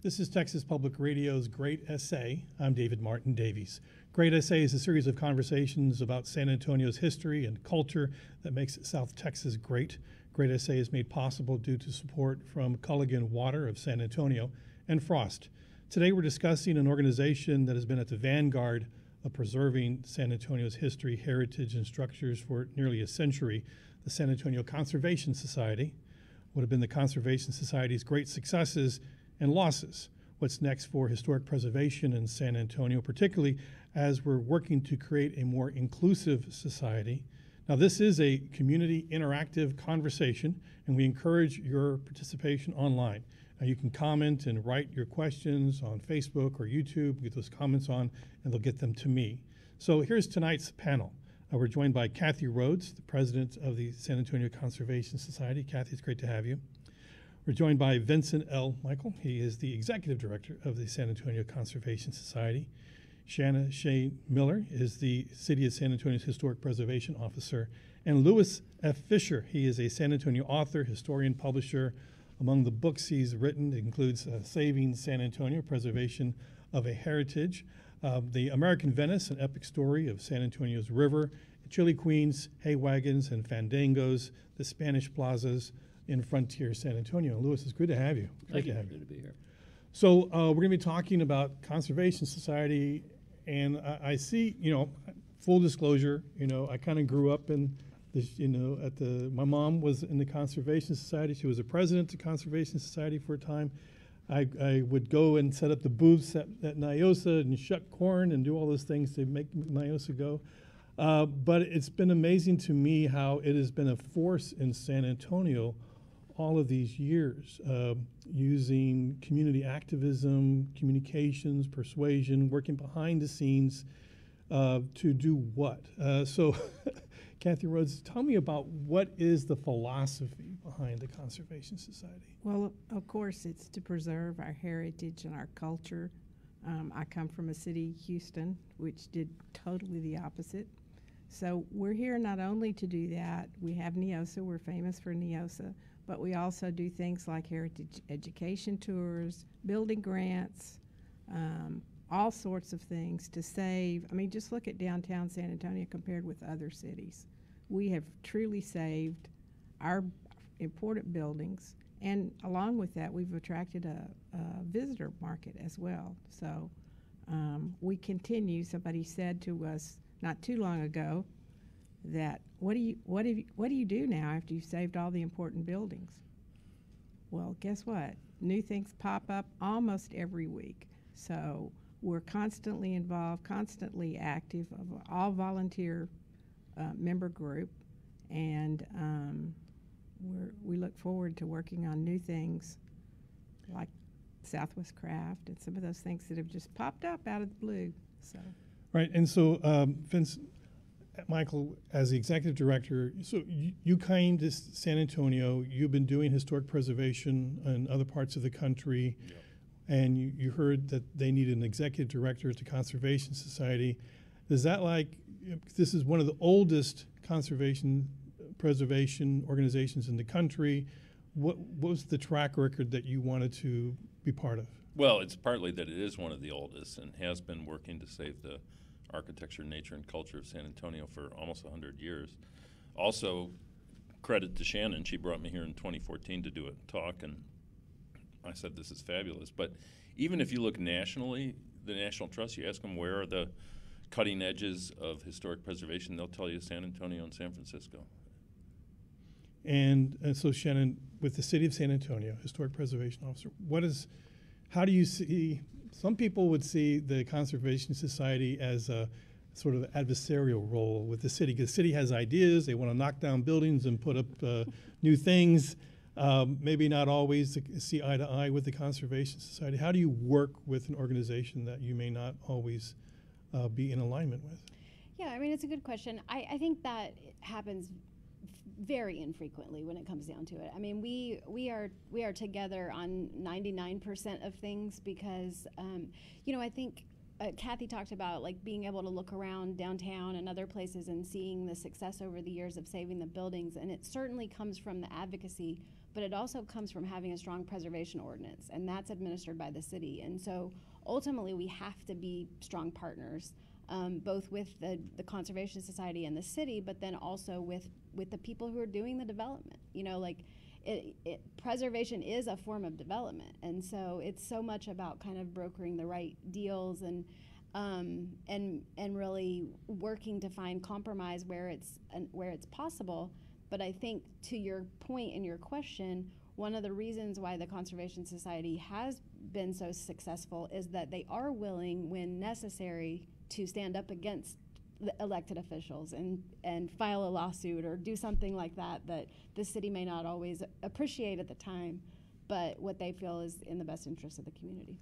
This is Texas Public Radio's Great SA. I'm David Martin Davies. Great SA is a series of conversations about San Antonio's history and culture that makes South Texas great. Great SA is made possible due to support from Culligan Water of San Antonio and Frost. Today we're discussing an organization that has been at the vanguard of preserving San Antonio's history, heritage, and structures for nearly a century. The San Antonio Conservation Society. What have been the Conservation Society's great successes and losses? What's next for historic preservation in San Antonio, particularly as we're working to create a more inclusive society? Now, this is a community interactive conversation, and we encourage your participation online. Now, you can comment and write your questions on Facebook or YouTube. Get those comments on, and they'll get them to me. So here's tonight's panel. We're joined by Kathy Rhoads, the president of the San Antonio Conservation Society. Kathy, it's great to have you. We're joined by Vincent L. Michael. He is the executive director of the San Antonio Conservation Society. Shanon Shea Miller is the City of San Antonio's Historic Preservation Officer. And Lewis F. Fisher, he is a San Antonio author, historian, publisher. Among the books he's written includes Saving San Antonio: Preservation of a Heritage, The American Venice, an epic story of San Antonio's river, chili queens, hay wagons, and fandangos, the Spanish plazas, in Frontier San Antonio. Lewis, it's good to have you. Thank you. Good to be here. So we're going to be talking about Conservation Society, and I see, you know, full disclosure, you know, I kind of grew up in this, you know, at the, my mom was in the Conservation Society. She was a president of the Conservation Society for a time. I would go and set up the booths at NIOSA and shuck corn and do all those things to make NIOSA go. But it's been amazing to me how it has been a force in San Antonio all of these years, using community activism, communications, persuasion, working behind the scenes to do what? So Kathy Rhoads, tell me about what is the philosophy behind the Conservation Society? Well, of course, it's to preserve our heritage and our culture. I come from a city, Houston, which did totally the opposite. So we're here not only to do that, we have NEOSA, we're famous for NEOSA, but we also do things like heritage education tours, building grants, all sorts of things to save. I mean, just look at downtown San Antonio compared with other cities. We have truly saved our important buildings, and along with that, we've attracted a visitor market as well. So we continue. Somebody said to us not too long ago that what do you do now after you've saved all the important buildings? Well, guess what? New things pop up almost every week. So we're constantly involved, constantly active, of an all-volunteer member group, and we look forward to working on new things like Southwest Craft and some of those things that have just popped up out of the blue. So. Right, and so Vince, Michael, as the executive director, so you came to San Antonio, you've been doing historic preservation in other parts of the country, yep. And you heard that they needed an executive director at the Conservation Society. Is that like, this is one of the oldest conservation preservation organizations in the country. What was the track record that you wanted to be part of? Well, it's partly that it is one of the oldest and has been working to save the architecture, nature, and culture of San Antonio for almost 100 years. Also, credit to Shanon. She brought me here in 2014 to do a talk, and I said, this is fabulous. But even if you look nationally, the National Trust, you ask them where are the cutting edges of historic preservation, they'll tell you San Antonio and San Francisco. And so Shanon, with the City of San Antonio, Historic Preservation Officer, how do you see, some people would see the Conservation Society as a sort of adversarial role with the city, because the city has ideas, they want to knock down buildings and put up new things, maybe not always see eye to eye with the Conservation Society. How do you work with an organization that you may not always be in alignment with? Yeah, I mean, it's a good question. I think that it happens very infrequently when it comes down to it. I mean, we are together on 99% of things because, you know, I think Kathy talked about like being able to look around downtown and other places and seeing the success over the years of saving the buildings, and it certainly comes from the advocacy, but it also comes from having a strong preservation ordinance, and that's administered by the city. And so ultimately we have to be strong partners, both with the Conservation Society and the city, but then also with the people who are doing the development. You know, like preservation is a form of development, and so it's so much about kind of brokering the right deals and really working to find compromise where it's possible. But I think to your point in your question, one of the reasons why the Conservation Society has been so successful is that they are willing, when necessary, to stand up against the elected officials and file a lawsuit or do something like that that the city may not always appreciate at the time, but what they feel is in the best interest of the community.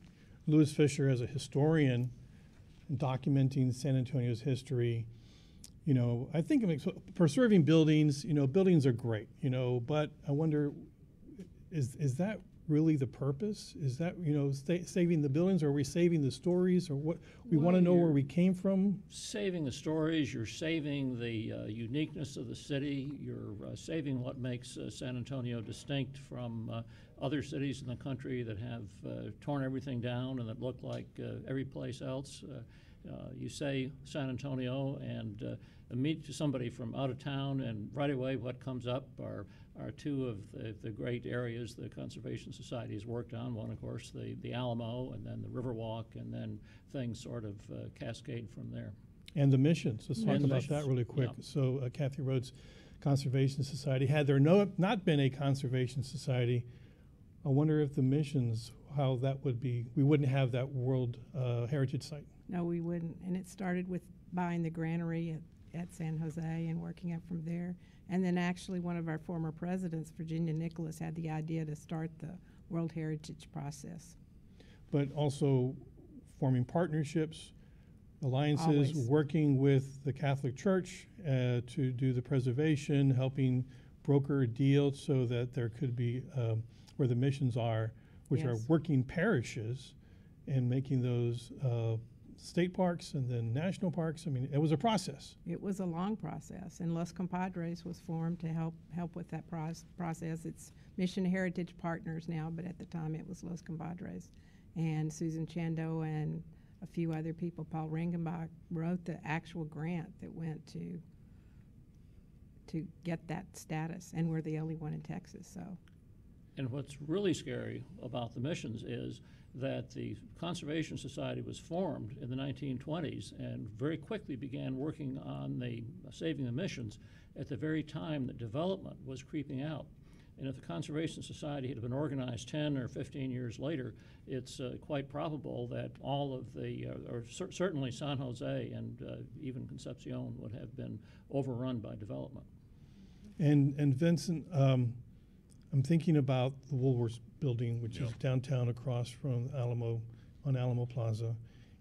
Lewis Fisher, as a historian documenting San Antonio's history, you know, I think preserving buildings, you know, buildings are great, you know, but I wonder, is that really the purpose? Is that, you know, saving the buildings, or are we saving the stories, or what? We want to know where we came from. Saving the stories, you're saving the uniqueness of the city, you're saving what makes San Antonio distinct from other cities in the country that have torn everything down and that look like every place else. You say San Antonio, and meet somebody from out of town, and right away what comes up are two of the great areas the Conservation Society has worked on. One, of course, the Alamo, and then the Riverwalk, and then things sort of cascade from there. And the missions. Let's talk about that really quick. Yeah. So Kathy Rhoads, Conservation Society. Had there not been a Conservation Society, I wonder if the missions, how that would be, we wouldn't have that World Heritage Site. No, we wouldn't. And it started with buying the granary at San Jose and working up from there. And then actually one of our former presidents, Virginia Nicholas, had the idea to start the World Heritage process. But also forming partnerships, alliances, always working with the Catholic Church to do the preservation, helping broker a deal so that there could be where the missions are, which yes, are working parishes, and making those state parks and then national parks. I mean, it was a process. It was a long process, and Los Compadres was formed to help with that process. It's Mission Heritage Partners now, but at the time it was Los Compadres. And Susan Chando and a few other people, Paul Ringenbach, wrote the actual grant that went to get that status, and we're the only one in Texas, so. And what's really scary about the missions is that the Conservation Society was formed in the 1920s and very quickly began working on the saving the missions at the very time that development was creeping out. And if the Conservation Society had been organized 10 or 15 years later, it's quite probable that all of the, certainly San Jose and even Concepcion would have been overrun by development. And Vincent, I'm thinking about the Woolworth building, which is downtown across from Alamo, on Alamo Plaza,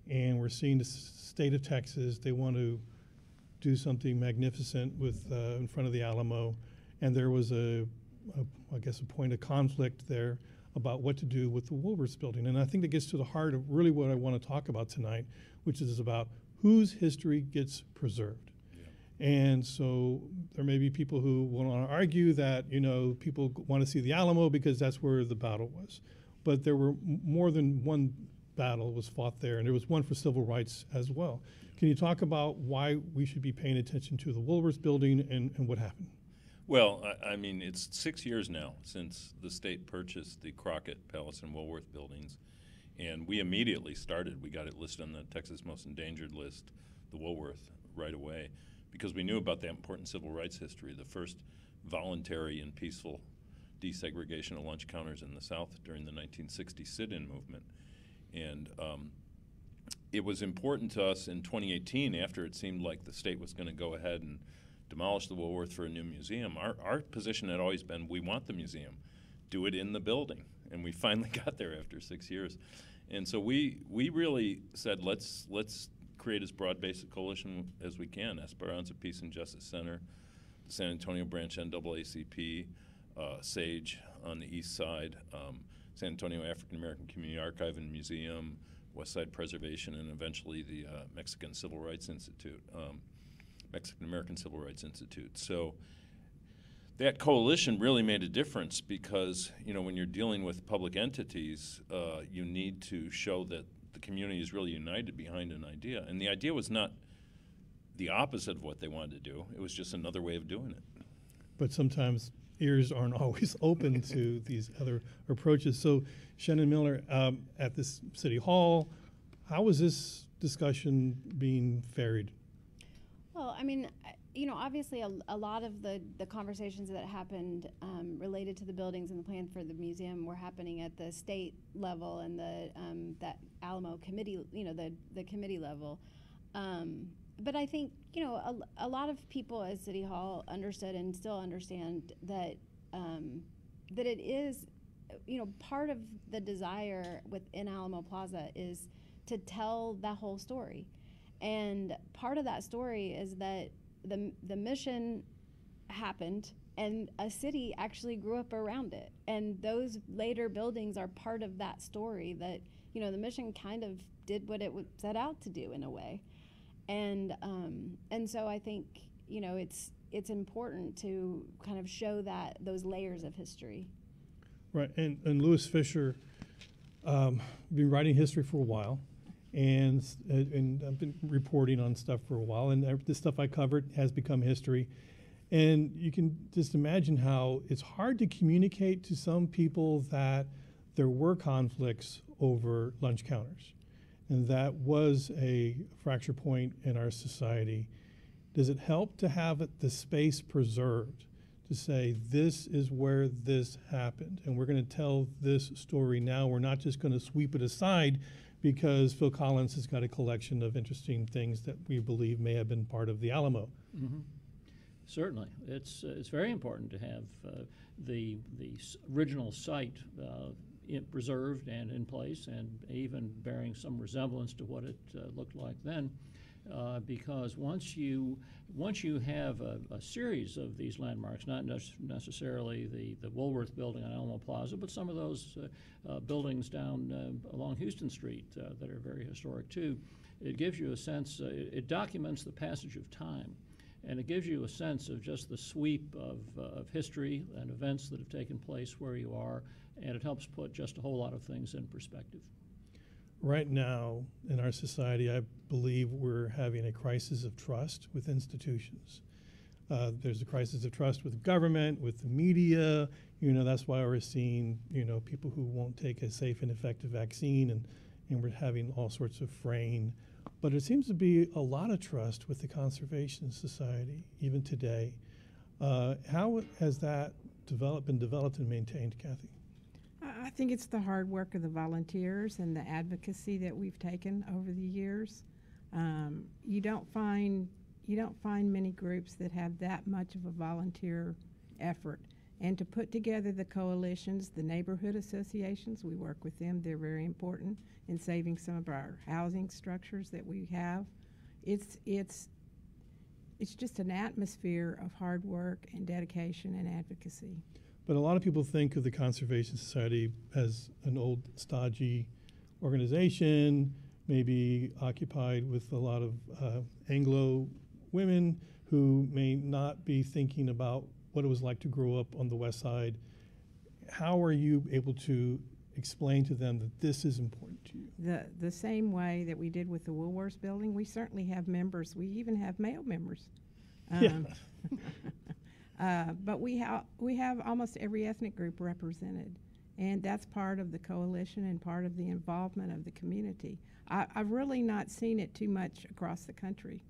and we're seeing the state of Texas. They want to do something magnificent with in front of the Alamo, and there was I guess, a point of conflict there about what to do with the Woolworth building. And I think that gets to the heart of really what I want to talk about tonight, which is about whose history gets preserved. And so there may be people who want to argue that, you know, people want to see the Alamo because that's where the battle was. But there were more than one battle was fought there, and there was one for civil rights as well. Can you talk about why we should be paying attention to the Woolworth building and what happened? Well, I mean, it's 6 years now since the state purchased the Crockett Palace and Woolworth buildings, and we immediately started. We got it listed on the Texas Most Endangered list, the Woolworth, right away, because we knew about the important civil rights history, the first voluntary and peaceful desegregation of lunch counters in the South during the 1960 sit-in movement. And it was important to us in 2018, after it seemed like the state was going to go ahead and demolish the Woolworth for a new museum. Our position had always been, we want the museum, do it in the building. And we finally got there after 6 years. And so we really said, let's create as broad-based a coalition as we can. Esperanza Peace and Justice Center, the San Antonio branch NAACP, SAGE on the east side, San Antonio African American Community Archive and Museum, West Side Preservation, and eventually the Mexican American Civil Rights Institute. So that coalition really made a difference because, you know, when you're dealing with public entities, you need to show that the community is really united behind an idea. And the idea was not the opposite of what they wanted to do. It was just another way of doing it. But sometimes ears aren't always open to these other approaches. So Shanon Miller, at this City Hall, how was this discussion being ferried? Well, I mean, you know, obviously a lot of the conversations that happened related to the buildings and the plan for the museum were happening at the state level and the that Alamo committee, you know, the committee level. But I think, you know, a lot of people at City Hall understood and still understand that that it is, you know, part of the desire within Alamo Plaza is to tell that whole story. And part of that story is that the mission happened and a city actually grew up around it. And those later buildings are part of that story that, you know, the mission kind of did what it set out to do in a way. And so I think, you know, it's important to kind of show that those layers of history. Right, and Lewis Fisher, been writing history for a while, and I've been reporting on stuff for a while, and the stuff I covered has become history. And you can just imagine how it's hard to communicate to some people that there were conflicts over lunch counters. And that was a fracture point in our society. Does it help to have the space preserved to say this is where this happened and we're going to tell this story now? We're not just going to sweep it aside because Phil Collins has got a collection of interesting things that we believe may have been part of the Alamo. Mm-hmm. Certainly. It's very important to have the original site preserved and in place, and even bearing some resemblance to what it looked like then, because once you have a series of these landmarks, not necessarily the Woolworth building on Alamo Plaza, but some of those buildings down along Houston Street that are very historic too, it gives you a sense. It documents the passage of time, and it gives you a sense of just the sweep of history and events that have taken place where you are. And it helps put just a whole lot of things in perspective. Right now in our society, I believe we're having a crisis of trust with institutions. There's a crisis of trust with government, with the media. You know, that's why we're seeing, you know, people who won't take a safe and effective vaccine, and we're having all sorts of fraying. But there seems to be a lot of trust with the Conservation Society, even today. How has that been developed and maintained, Kathy? I think it's the hard work of the volunteers and the advocacy that we've taken over the years. You don't find many groups that have that much of a volunteer effort, and to put together the coalitions, the neighborhood associations. We work with them; they're very important in saving some of our housing structures that we have. It's just an atmosphere of hard work and dedication and advocacy. But a lot of people think of the Conservation Society as an old, stodgy organization, maybe occupied with a lot of Anglo women who may not be thinking about what it was like to grow up on the West Side. How are you able to explain to them that this is important to you? The same way that we did with the Woolworths building, we certainly have members. We even have male members. Yeah. But we have almost every ethnic group represented, and that's part of the coalition and part of the involvement of the community. I've really not seen it too much across the country,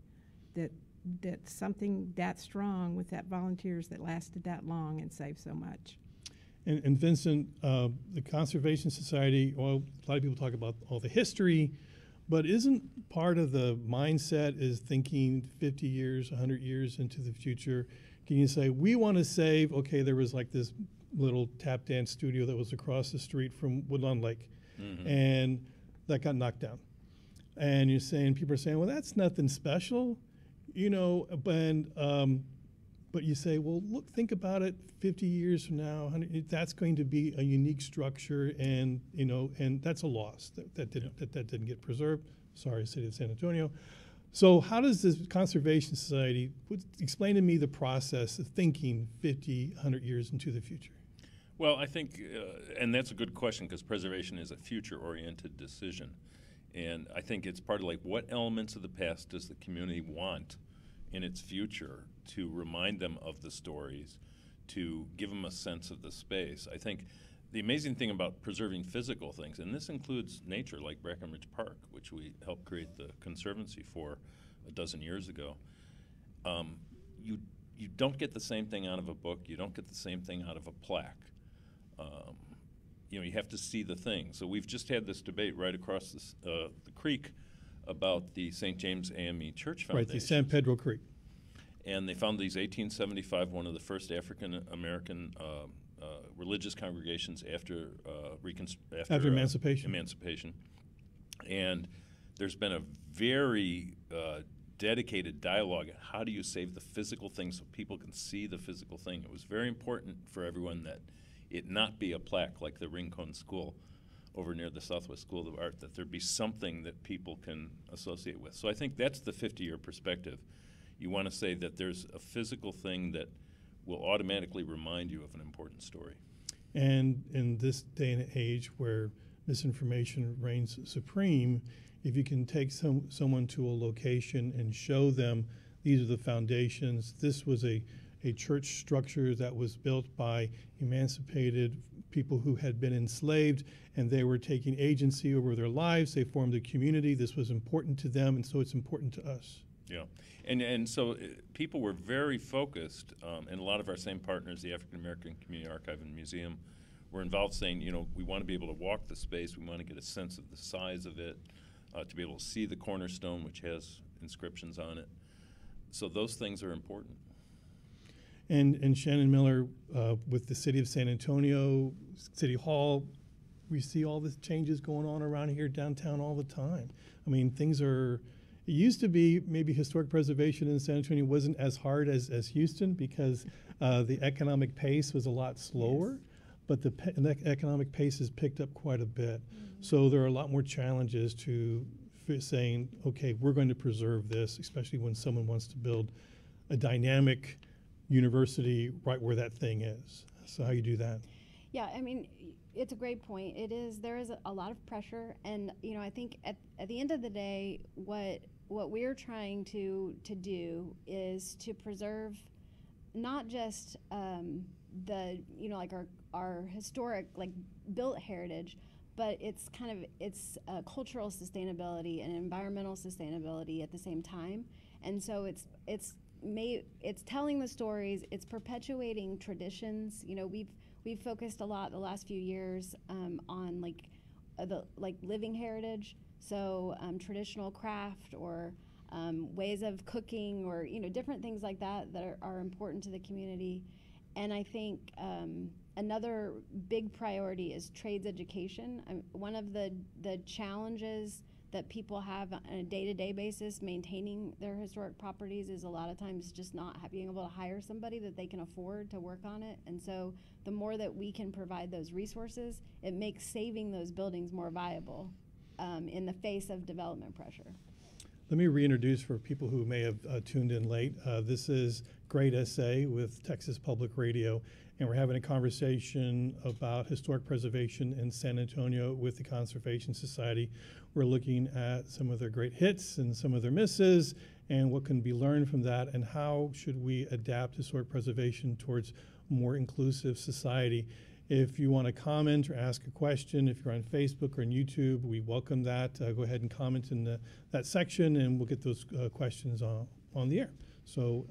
that something that strong with that volunteers that lasted that long and saved so much. And Vincent, the Conservation Society, well, a lot of people talk about all the history, but isn't part of the mindset is thinking 50 years, 100 years into the future? Can you say, we want to save, okay, there was like this little tap dance studio that was across the street from Woodlawn Lake, mm-hmm. and that got knocked down. And you're saying, people are saying, well, that's nothing special, you know, but you say, well, look, think about it 50 years from now, that's going to be a unique structure, and, you know, and that's a loss that didn't get preserved. Sorry, City of San Antonio. So how does this Conservation Society, explain to me the process of thinking 50, 100 years into the future? Well, I think, and that's a good question, because preservation is a future-oriented decision. And I think it's part of like, what elements of the past does the community want in its future to remind them of the stories, to give them a sense of the space? I think the amazing thing about preserving physical things, and this includes nature, like Breckenridge Park, which we helped create the conservancy for a dozen years ago, you don't get the same thing out of a book, you don't get the same thing out of a plaque. You know, you have to see the thing. So we've just had this debate right across this, the creek about the St. James AME Church Foundation. Right, the San Pedro Creek. And they found these 1875, one of the first African American religious congregations after emancipation. And there's been a very dedicated dialogue on how do you save the physical thing so people can see the physical thing. It was very important for everyone that it not be a plaque like the Rincon School over near the Southwest School of Art, that there be something that people can associate with. So I think that's the 50-year perspective. You want to say that there's a physical thing that will automatically remind you of an important story. And in this day and age where misinformation reigns supreme, if you can take someone to a location and show them these are the foundations, this was a church structure that was built by emancipated people who had been enslaved, and they were taking agency over their lives, they formed a community, this was important to them, and so it's important to us. Yeah, and so people were very focused, and a lot of our same partners, the African American Community Archive and Museum, were involved saying, you know, we want to be able to walk the space, we want to get a sense of the size of it, to be able to see the cornerstone, which has inscriptions on it. So those things are important. And Shanon Miller, with the City of San Antonio, City Hall, we see all the changes going on around here downtown all the time. I mean, things are... It used to be maybe historic preservation in San Antonio wasn't as hard as Houston, because the economic pace was a lot slower, yes. But the economic pace has picked up quite a bit. Mm-hmm. So there are a lot more challenges to saying, okay, we're going to preserve this, especially when someone wants to build a dynamic university right where that thing is. So how you do that? Yeah, I mean, it's a great point. It is, there is a lot of pressure, and you know, I think at the end of the day, what we're trying to do is to preserve not just the, you know, like our historic, like, built heritage, but it's kind of, it's cultural sustainability and environmental sustainability at the same time. And so it's telling the stories, it's perpetuating traditions. You know, we've focused a lot the last few years on like living heritage. So traditional craft, or ways of cooking, or, you know, different things like that that are important to the community. And I think another big priority is trades education. One of the challenges that people have on a day-to-day basis maintaining their historic properties is a lot of times just not being able to hire somebody that they can afford to work on it. And so the more that we can provide those resources, it makes saving those buildings more viable. In the face of development pressure. Let me reintroduce, for people who may have tuned in late, this is Great SA with Texas Public Radio, and we're having a conversation about historic preservation in San Antonio with the Conservation Society. We're looking at some of their great hits and some of their misses, and what can be learned from that, and how should we adapt historic preservation towards more inclusive society. If you want to comment or ask a question, if you're on Facebook or on YouTube, we welcome that. Go ahead and comment in that section, and we'll get those questions on the air. So,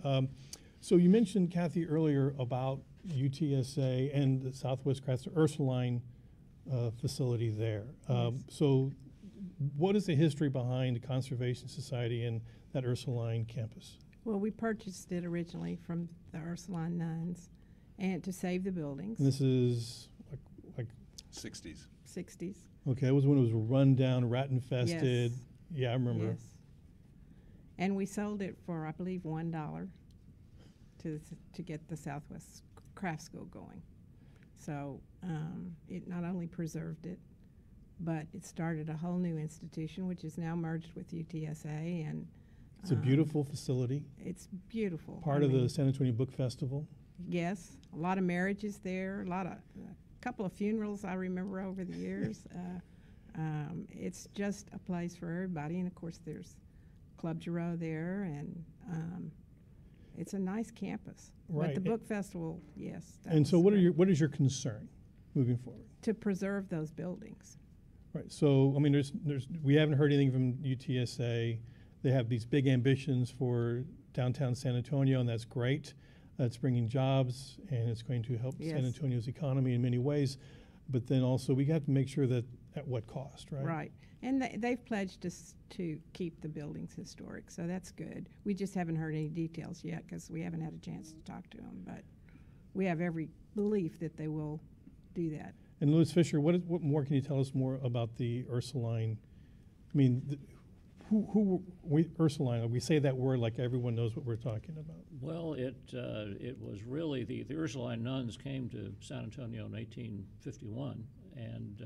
so you mentioned, Kathy, earlier about UTSA and the Southwest Craft, Ursuline facility there. Yes. So what is the history behind the Conservation Society and that Ursuline campus? Well, we purchased it originally from the Ursuline nuns, and to save the buildings. And this is like 60s. 60s. Okay, it was when it was run down, rat infested. Yes. Yeah, I remember. Yes. And we sold it for, I believe, $1 to get the Southwest Craft School going. So it not only preserved it, but it started a whole new institution, which is now merged with UTSA, and It's a beautiful facility. It's beautiful. Part of the San Antonio Book Festival. Yes, a lot of marriages there, a couple of funerals I remember over the years. It's just a place for everybody, and of course there's Club Giro there, and it's a nice campus. Right. But the book festival, yes. And so what is your concern moving forward? To preserve those buildings. Right, so I mean we haven't heard anything from UTSA. They have these big ambitions for downtown San Antonio, and that's great. That's bringing jobs, and it's going to help San Antonio's economy in many ways. But then also we have to make sure that at what cost, right? Right. And they've pledged us to keep the buildings historic, so that's good. We just haven't heard any details yet because we haven't had a chance to talk to them. But we have every belief that they will do that. And Lewis Fisher, what more can you tell us more about the Ursuline? I mean, Ursuline, we say that word like everyone knows what we're talking about. Well, it was really, the Ursuline nuns came to San Antonio in 1851 and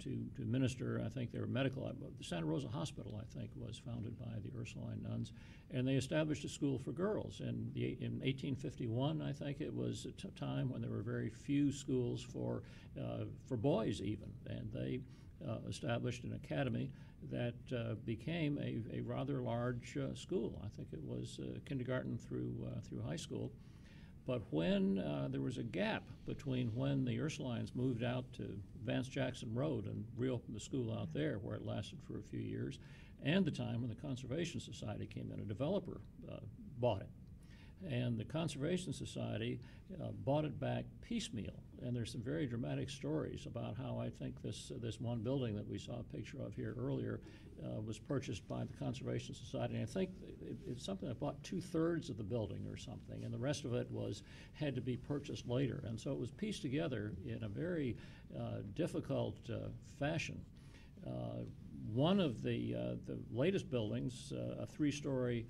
to minister, I think they were medical. The Santa Rosa Hospital, I think, was founded by the Ursuline nuns, and they established a school for girls. And in 1851, I think it was a time when there were very few schools for boys even, and they established an academy that became a rather large school. I think it was kindergarten through high school. But when there was a gap between when the Ursulines moved out to Vance Jackson Road and reopened the school out there, where it lasted for a few years, and the time when the Conservation Society came in, a developer bought it. And the Conservation Society bought it back piecemeal. And there's some very dramatic stories about how I think this one building that we saw a picture of here earlier was purchased by the Conservation Society. And I think it's something that bought 2/3 of the building or something, and the rest of it had to be purchased later. And so it was pieced together in a very difficult fashion. One of the latest buildings, a three-story,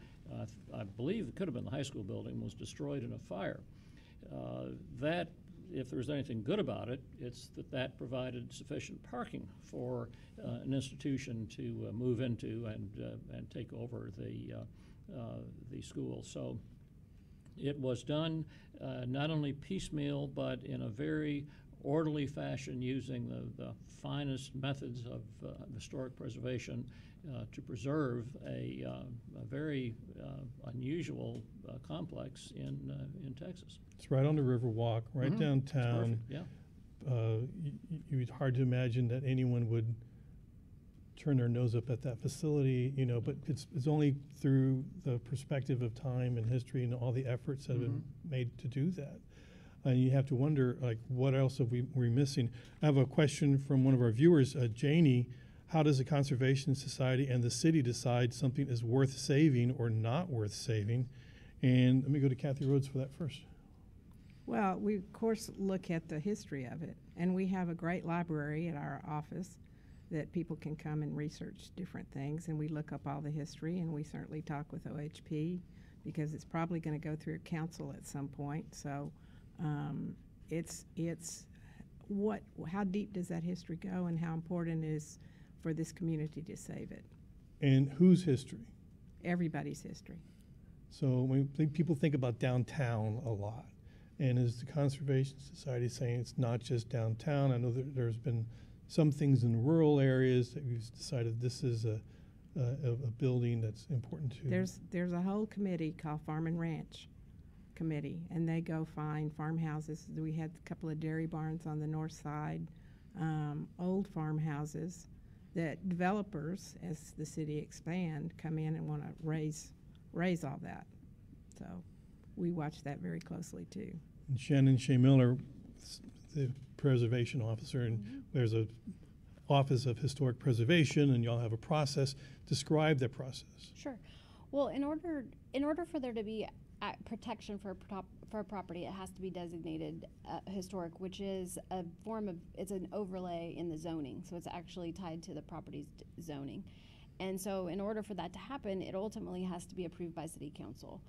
I believe it could have been the high school building, was destroyed in a fire. That, if there's anything good about it, it's that provided sufficient parking for an institution to move into and take over the school. So it was done not only piecemeal, but in a very orderly fashion, using the finest methods of historic preservation to preserve a very unusual complex in Texas. It's right on the Riverwalk, right downtown. It's perfect, yeah. It's hard to imagine that anyone would turn their nose up at that facility, you know, but it's only through the perspective of time and history and all the efforts that have been made to do that. And you have to wonder, like, what else have we're missing? I have a question from one of our viewers, Janie. How does the Conservation Society and the city decide something is worth saving or not worth saving? And let me go to Kathy Rhoads for that first. Well, we, of course, look at the history of it. And we have a great library at our office that people can come and research different things. And we look up all the history, and we certainly talk with OHP because it's probably going to go through council at some point. So how deep does that history go, and how important it is for this community to save it? And whose history? Everybody's history. So when people think about downtown a lot, and is the Conservation Society saying it's not just downtown? I know that there's been some things in rural areas that we've decided this is a building that's important to. There's a whole committee called Farm and Ranch Committee, and they go find farmhouses. We had a couple of dairy barns on the north side, old farmhouses that developers, as the city expand, come in and want to raise all that. So we watch that very closely too. And Shanon Shea Miller, the preservation officer, and there's a Office of Historic Preservation, and y'all have a process. Describe that process. Sure. Well, in order for there to be protection for a property, it has to be designated historic, which is a form of, it's an overlay in the zoning, so it's actually tied to the property's zoning. And so in order for that to happen, it ultimately has to be approved by City Council.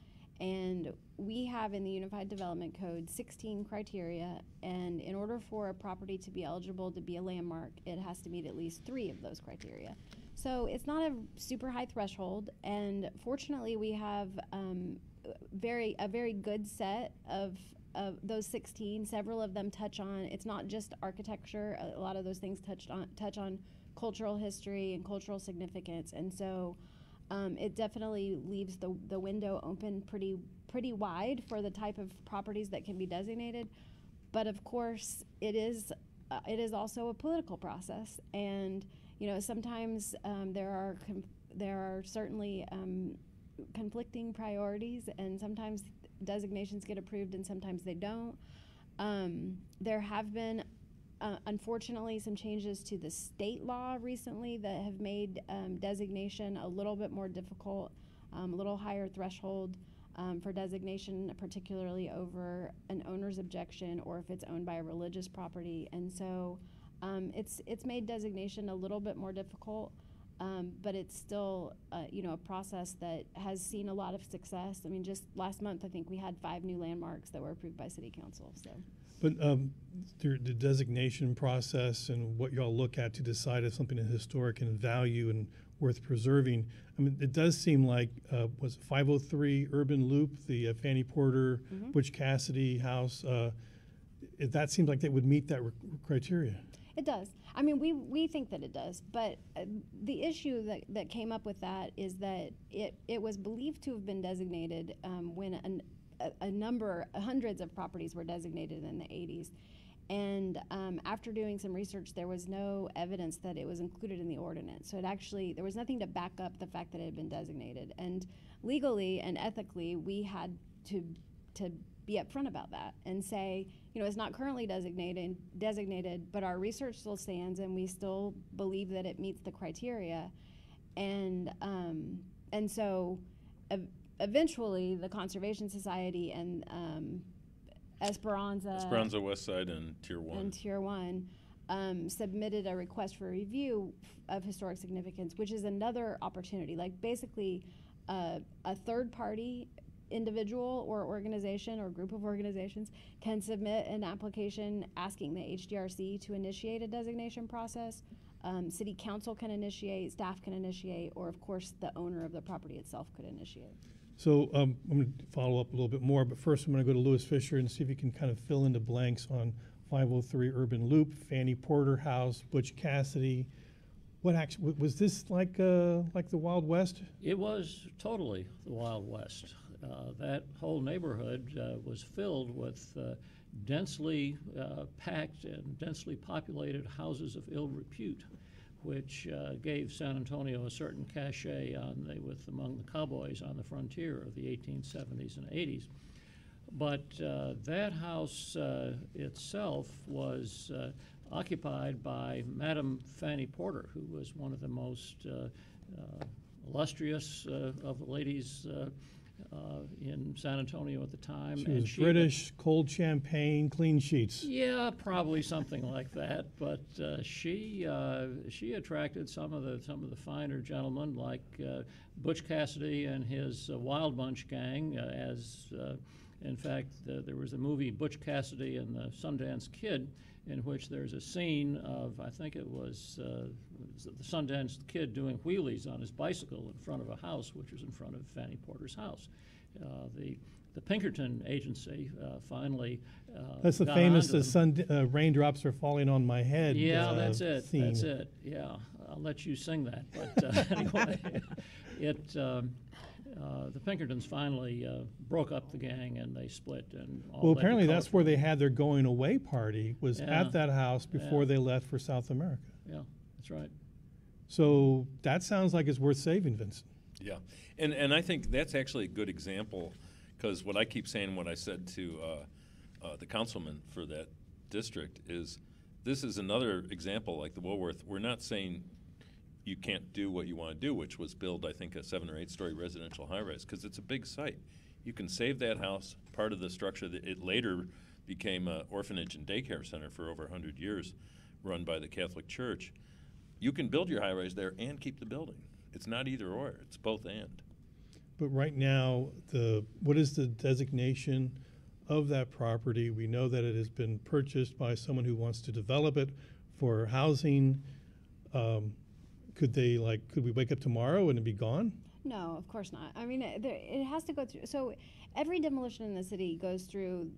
And we have in the Unified Development Code 16 criteria, and in order for a property to be eligible to be a landmark, it has to meet at least 3 of those criteria. So it's not a super high threshold, and fortunately we have a very good set of those 16. Several of them touch on, it's not just architecture, a lot of those things touch on cultural history and cultural significance, and so it definitely leaves the window open pretty wide for the type of properties that can be designated. But of course, it is also a political process, and you know, sometimes there are certainly conflicting priorities, and sometimes designations get approved and sometimes they don't. There have been, unfortunately, some changes to the state law recently that have made designation a little bit more difficult, a little higher threshold for designation, particularly over an owner's objection or if it's owned by a religious property. And so it's made designation a little bit more difficult. But it's still, you know, a process that has seen a lot of success. I mean, just last month, I think we had 5 new landmarks that were approved by City Council. So, but through the designation process and what y'all look at to decide if something is historic and value and worth preserving, I mean, it does seem like was it 503 Urban Loop, the Fannie Porter, mm-hmm. Butch Cassidy house, that seems like they would meet that criteria. It does. I mean, we think that it does, but the issue that came up with that is that it was believed to have been designated when hundreds of properties were designated in the 80s. And after doing some research, there was no evidence that it was included in the ordinance. So it actually, there was nothing to back up the fact that it had been designated. And legally and ethically, we had to be upfront about that and say, you know, it's not currently designated, but our research still stands and we still believe that it meets the criteria. And so eventually the Conservation Society and Esperanza West Side and Tier 1 submitted a request for review of historic significance, which is another opportunity, like basically a third party individual or organization or group of organizations can submit an application asking the HDRC to initiate a designation process. City Council can initiate, staff can initiate, or of course the owner of the property itself could initiate. So I'm going to follow up a little bit more, but first I'm going to go to Lewis Fisher and see if he can kind of fill in the blanks on 503 Urban Loop, Fannie Porter House, Butch Cassidy. What actually was this, like the Wild West? It was totally the Wild West. That whole neighborhood was filled with densely packed and densely populated houses of ill repute, which gave San Antonio a certain cachet among the cowboys on the frontier of the 1870s and 80s. But that house itself was occupied by Madame Fannie Porter, who was one of the most illustrious of the ladies in San Antonio at the time. She was British, cold champagne, clean sheets. Yeah, probably something like that. But she attracted some of the finer gentlemen, like Butch Cassidy and his Wild Bunch gang. In fact, there was a movie, Butch Cassidy and the Sundance Kid, in which there's a scene of, I think it was the Sundance Kid doing wheelies on his bicycle in front of a house, which was in front of Fannie Porter's house. The Pinkerton Agency finally that's the famous "The sun raindrops are falling on my head." Yeah, that's it. Theme. That's it. Yeah, I'll let you sing that. But anyway, the Pinkertons finally broke up the gang and they split. And all well, apparently that's where they had their going away party was at that house before they left for South America. Yeah, that's right. So that sounds like it's worth saving, Vincent. Yeah, and I think that's actually a good example, because what I keep saying, what I said to the councilman for that district is, this is another example like the Woolworth. We're not saying you can't do what you want to do, which was build, I think, a 7- or 8-story residential high-rise, because it's a big site. You can save that house, part of the structure that it later became an orphanage and daycare center for over 100 years, run by the Catholic Church. You can build your high-rise there and keep the building. It's not either or, it's both and. But right now, what is the designation of that property? We know that it has been purchased by someone who wants to develop it for housing. could they, like, could we wake up tomorrow and it'd be gone? No, of course not. I mean, it has to go through. So every demolition in the city goes through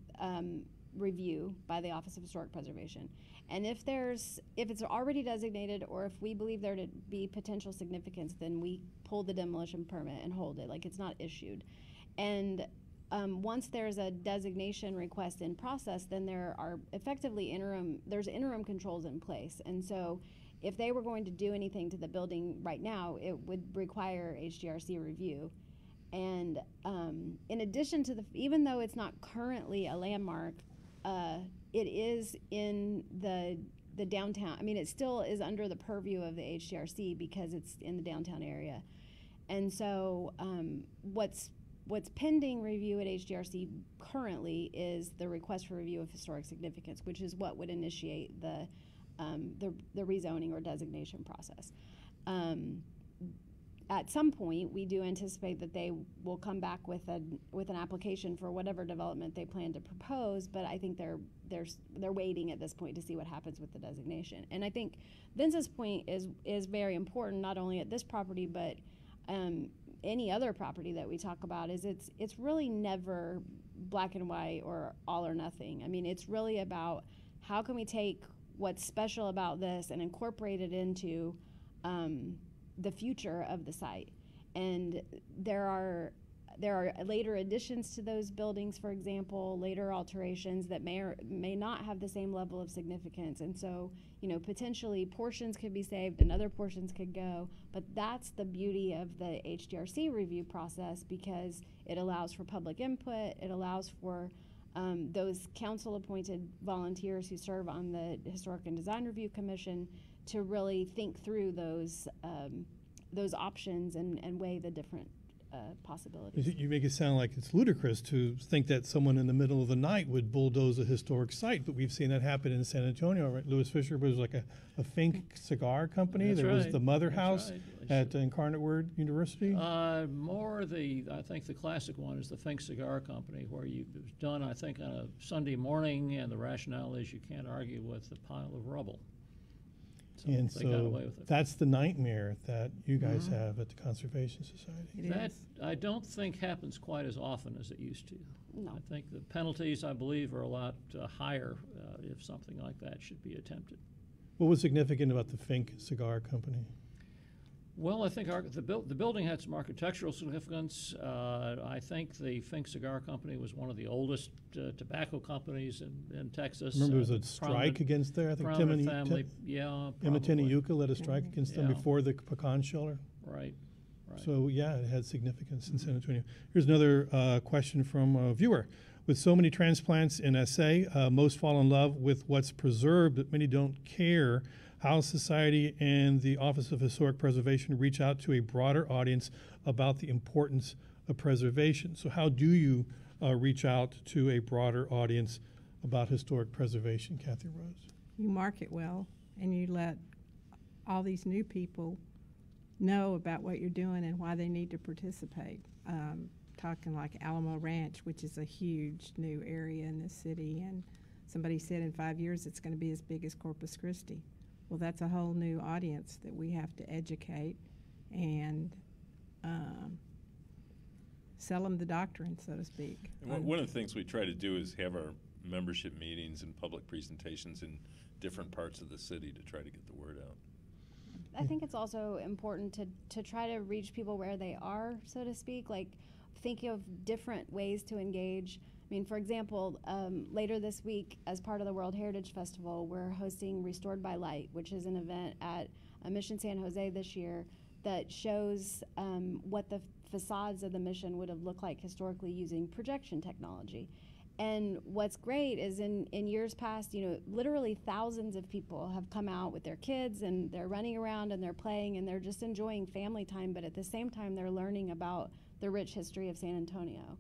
review by the Office of Historic Preservation. And if it's already designated, or if we believe there to be potential significance, then we pull the demolition permit and hold it, like it's not issued. And once there's a designation request in process, then there are effectively interim controls in place. And so if they were going to do anything to the building right now, it would require HGRC review. And in addition to even though it's not currently a landmark, it is in the downtown. I mean, it still is under the purview of the HGRC because it's in the downtown area. And so what's pending review at HGRC currently is the request for review of historic significance, which is what would initiate the rezoning or designation process. At some point, we do anticipate that they will come back with an application for whatever development they plan to propose, but I think they're waiting at this point to see what happens with the designation. And I think Vince's point is very important, not only at this property, but any other property that we talk about. Is it's really never black and white or all or nothing. I mean, it's really about how can we take what's special about this and incorporate it into the future of the site. And there are later additions to those buildings, for example, later alterations that may or may not have the same level of significance. And so, you know, potentially portions could be saved and other portions could go, but that's the beauty of the HGRC review process, because it allows for public input, it allows for those council-appointed volunteers who serve on the Historic and Design Review Commission to really think through those options and weigh the different possibilities. You make it sound like it's ludicrous to think that someone in the middle of the night would bulldoze a historic site, but we've seen that happen in San Antonio, right? Lewis Fisher was like a Fink Cigar Company. That's there right. Was the Mother That's House right. at Incarnate Word University. I think the classic one is the Fink Cigar Company, where it was done, I think, on a Sunday morning, and the rationale is you can't argue with the pile of rubble. So and they got away with it. That's the nightmare that you guys have at the Conservation Society. That I don't think happens quite as often as it used to. No. I think the penalties, I believe, are a lot higher if something like that should be attempted. What was significant about the Fink Cigar Company? Well, I think the building had some architectural significance. I think the Fink Cigar Company was one of the oldest tobacco companies in Texas. Remember, there was a strike against there. I think Tim and family, Emetenucca led a strike against them before the pecan sheller. Right. So yeah, it had significance in San Antonio. Here's another question from a viewer. With so many transplants in SA, most fall in love with what's preserved, but many don't care. How society and the Office of Historic Preservation reach out to a broader audience about the importance of preservation. So how do you reach out to a broader audience about historic preservation, Kathy Rhoads? You market well, and you let all these new people know about what you're doing and why they need to participate. Talking like Alamo Ranch, which is a huge new area in the city, and somebody said in 5 years it's going to be as big as Corpus Christi. Well, that's a whole new audience that we have to educate and sell them the doctrine, so to speak. And one of the things we try to do is have our membership meetings and public presentations in different parts of the city to try to get the word out. I think it's also important to try to reach people where they are, so to speak, like think of different ways to engage. I mean, for example, later this week, as part of the World Heritage Festival, we're hosting Restored by Light, which is an event at Mission San Jose this year that shows what the facades of the Mission would have looked like historically using projection technology. And what's great is in years past, you know, literally thousands of people have come out with their kids, and they're running around and they're playing and they're just enjoying family time, but at the same time, they're learning about the rich history of San Antonio.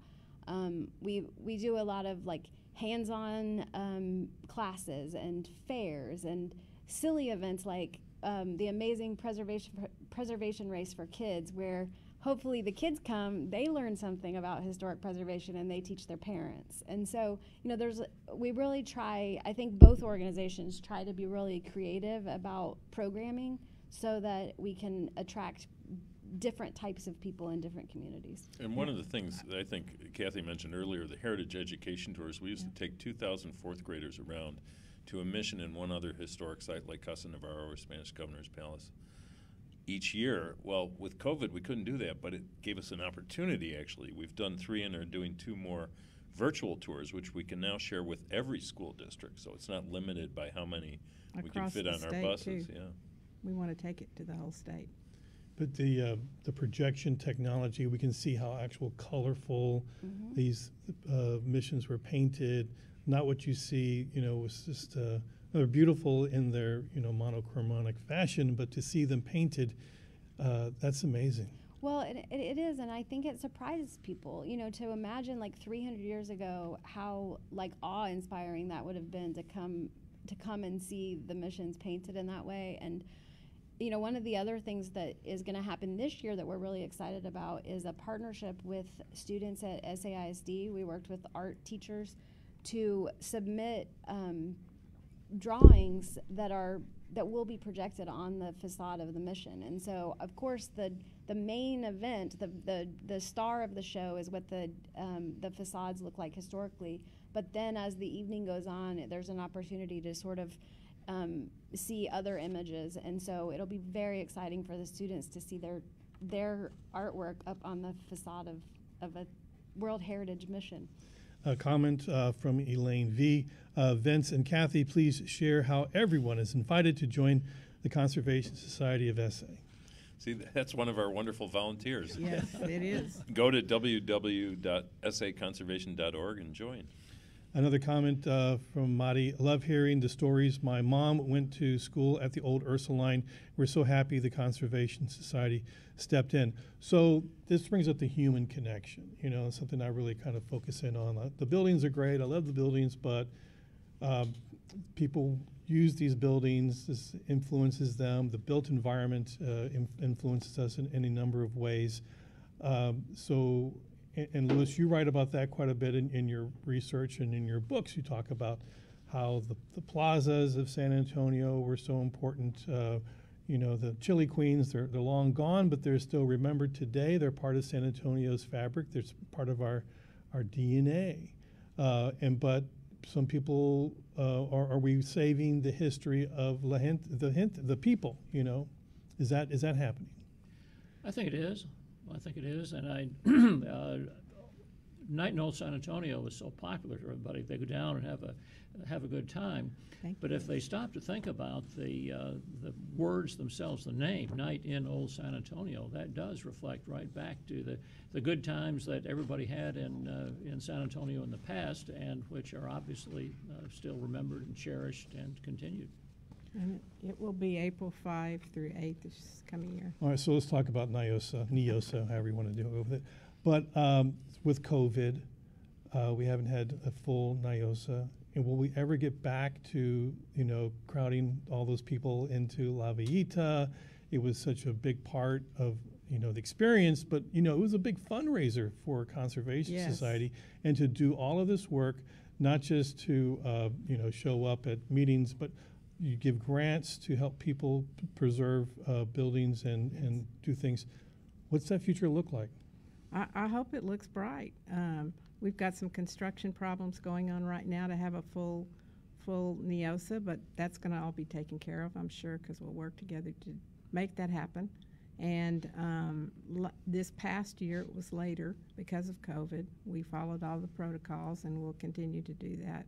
We do a lot of like hands-on classes and fairs and silly events like the amazing preservation race for kids, where hopefully the kids come, they learn something about historic preservation and they teach their parents. And so, you know, we really try, I think both organizations try to be really creative about programming so that we can attract different types of people in different communities. And one of the things that I think Kathy mentioned earlier, the heritage education tours, we used to take 2,000 fourth graders around to a mission and one other historic site like Casa Navarro or Spanish Governor's Palace each year. Well, with COVID, we couldn't do that, but it gave us an opportunity, actually. We've done 3 and are doing 2 more virtual tours, which we can now share with every school district, so it's not limited by how many we can fit on our buses. Yeah, we want to take it to the whole state. But the projection technology, we can see how actual colorful these missions were painted. Not what you see, you know, was just they're beautiful in their, you know, monochromatic fashion, but to see them painted, that's amazing. Well, it is, and I think it surprises people, you know, to imagine like 300 years ago how like awe-inspiring that would have been to come and see the missions painted in that way. And you know, one of the other things that is going to happen this year that we're really excited about is a partnership with students at SAISD. We worked with art teachers to submit drawings that will be projected on the facade of the mission. And so, of course, the main event, the star of the show is what the facades look like historically. But then as the evening goes on, there's an opportunity to sort of see other images. And so it'll be very exciting for the students to see their artwork up on the facade of a World Heritage mission. A comment from Elaine V. Vince and Kathy, please share how everyone is invited to join the Conservation Society of SA. See, that's one of our wonderful volunteers. Yes, it is. Go to www.saconservation.org and join. Another comment from Madi. Love hearing the stories. My mom went to school at the old Ursuline. We're so happy the Conservation Society stepped in. So this brings up the human connection, you know, something I really kind of focus in on. The buildings are great. I love the buildings, but people use these buildings. This influences them. The built environment influences us in any number of ways. And Lewis, you write about that quite a bit in your research and in your books. You talk about how the plazas of San Antonio were so important. You know, the Chili Queens, they're long gone, but they're still remembered today. They're part of San Antonio's fabric. They're part of our DNA. But some people, are we saving the history of the people, you know? Is that happening? I think it is. I think it is, and I Night in Old San Antonio was so popular to everybody. They go down and have a good time. But if they stop to think about the words themselves, the name Night in Old San Antonio, that does reflect right back to the good times that everybody had in San Antonio in the past, and which are obviously still remembered and cherished and continued. And it will be April 5 through 8 this coming year. All right, so let's talk about NIOSA, however you want to do it with it. But with COVID, we haven't had a full NIOSA. And will we ever get back to, you know, crowding all those people into La Villita? It was such a big part of, you know, the experience, but, you know, it was a big fundraiser for Conservation Society. And to do all of this work, not just to, you know, show up at meetings, but you give grants to help people preserve buildings and do things. What's that future look like? I hope it looks bright. We've got some construction problems going on right now to have a full NIOSA, but that's going to all be taken care of, I'm sure, because we'll work together to make that happen. And this past year, it was later because of COVID. We followed all the protocols, and we'll continue to do that.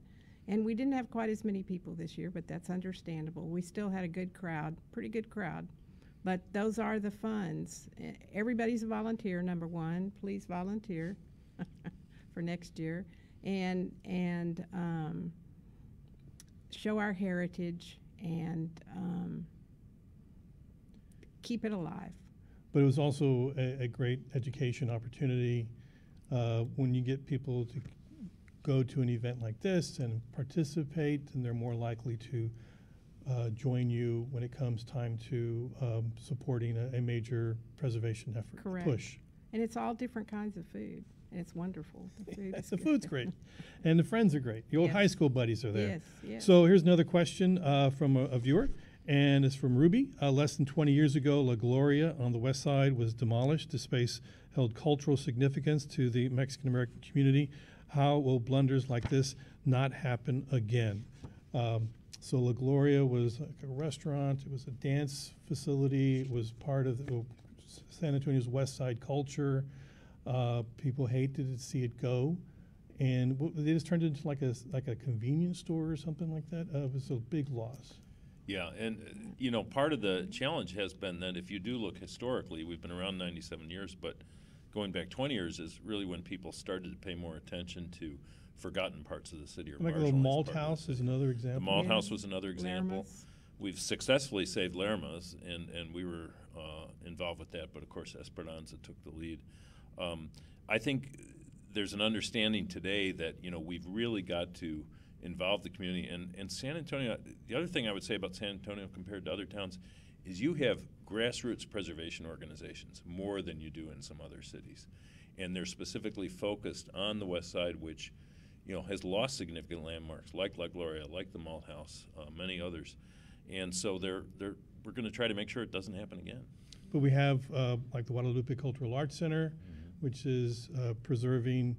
And we didn't have quite as many people this year, but that's understandable. We still had a good crowd, pretty good crowd. But those are the funds. Everybody's a volunteer, number one. Please volunteer for next year. And show our heritage and keep it alive. But it was also a great education opportunity when you get people to go to an event like this and participate, and they're more likely to join you when it comes time to supporting a major preservation effort. Correct. Push. And it's all different kinds of food, and it's wonderful. The food is food's great, and the friends are great. The old high school buddies are there. Yes, yes. So here's another question from a viewer. And it's from Ruby. Less than 20 years ago, La Gloria on the west side was demolished. The space held cultural significance to the Mexican American community. How will blunders like this not happen again? So La Gloria was like a restaurant. It was a dance facility. It was part of the, San Antonio's west side culture. People hated to see it go. And they just turned it into like a convenience store or something like that. It was a big loss. Yeah, and you know, part of the challenge has been that if you do look historically, we've been around 97 years, but going back 20 years is really when people started to pay more attention to forgotten parts of the city or marginalized parts. Like the Malt House is another example. The Malt House was another example. Lerma's. We've successfully saved Lerma's, and we were involved with that, but of course Esperanza took the lead. I think there's an understanding today that, you know, we've really got to involve the community. And San Antonio, the other thing I would say about San Antonio compared to other towns is you have grassroots preservation organizations more than you do in some other cities. And they're specifically focused on the west side, which, you know, has lost significant landmarks like La Gloria, like the Malt House, many others. And so we're going to try to make sure it doesn't happen again. But we have like the Guadalupe Cultural Arts Center, mm-hmm. which is preserving